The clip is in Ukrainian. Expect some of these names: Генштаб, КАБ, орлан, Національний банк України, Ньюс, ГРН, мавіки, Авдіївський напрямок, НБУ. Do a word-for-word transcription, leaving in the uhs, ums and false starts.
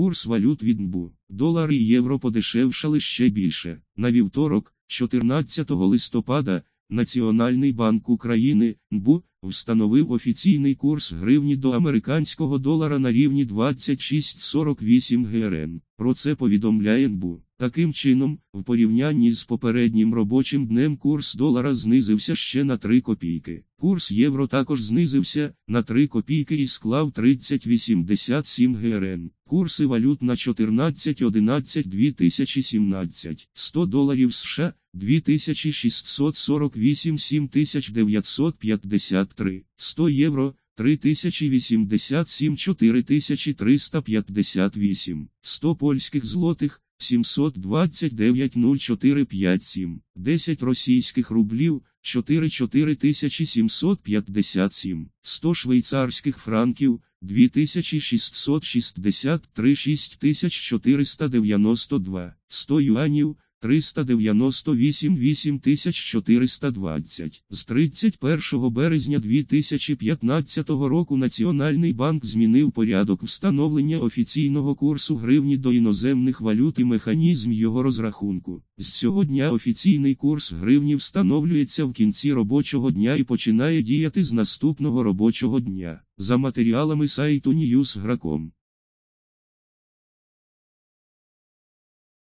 Курс валют від НБУ. Долар і євро подешевшали ще більше. На вівторок, чотирнадцятого листопада, Національний банк України, НБУ, встановив офіційний курс гривні до американського долара на рівні двадцять шість сорок вісім ГРН. Про це повідомляє НБУ. Таким чином, в порівнянні з попереднім робочим днем курс долара знизився ще на три копійки. Курс євро також знизився на три копійки і склав тридцять вісімдесят сім ГРН. Курси валют на чотирнадцяте одинадцяте дві тисячі сімнадцятого. сто доларів США – дві тисячі шістсот сорок вісім – сім тисяч дев'ятсот п'ятдесят три. сто євро – три тисячі вісімдесят сім – чотири тисячі триста п'ятдесят вісім. сто польських злотих – сімсот двадцять дев'ять тисяч чотириста п'ятдесят сім. десять російських рублів – чотири тисячі сімсот п'ятдесят сім. сто швейцарських франків – дві тисячі шістсот шістдесят три – шість тисяч чотириста дев'яносто два. сто юанів – триста дев'яносто вісім – вісім тисяч чотириста двадцять. З тридцять першого березня дві тисячі п'ятнадцятого року Національний банк змінив порядок встановлення офіційного курсу гривні до іноземних валют і механізм його розрахунку. З цього дня офіційний курс гривні встановлюється в кінці робочого дня і починає діяти з наступного робочого дня. За матеріалами сайту ньюс крапка ком.